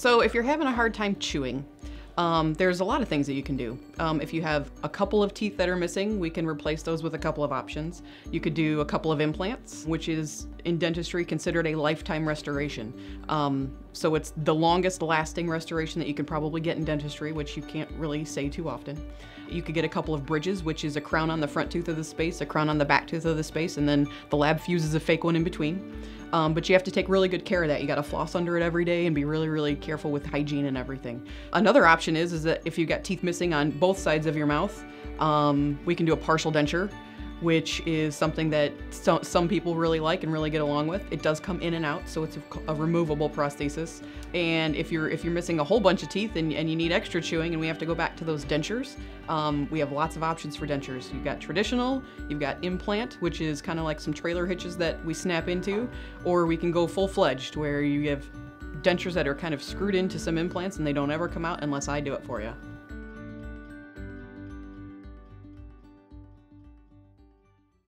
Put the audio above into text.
So if you're having a hard time chewing, there's a lot of things that you can do. If you have a couple of teeth that are missing, we can replace those with a couple of options. You could do a couple of implants, which is in dentistry considered a lifetime restoration. So it's the longest lasting restoration that you can probably get in dentistry, which you can't really say too often. You could get a couple of bridges, which is a crown on the front tooth of the space, a crown on the back tooth of the space, and then the lab fuses a fake one in between. But you have to take really good care of that. You gotta floss under it every day and be really, really careful with hygiene and everything. Another option is that if you've got teeth missing on both sides of your mouth, we can do a partial denture, which is something that some people really like and really get along with. It does come in and out, so it's a removable prosthesis. And if you're missing a whole bunch of teeth and you need extra chewing and we have to go back to those dentures, we have lots of options for dentures. You've got traditional, you've got implant, which is kind of like some trailer hitches that we snap into, or we can go full-fledged where you have dentures that are kind of screwed into some implants and they don't ever come out unless I do it for you.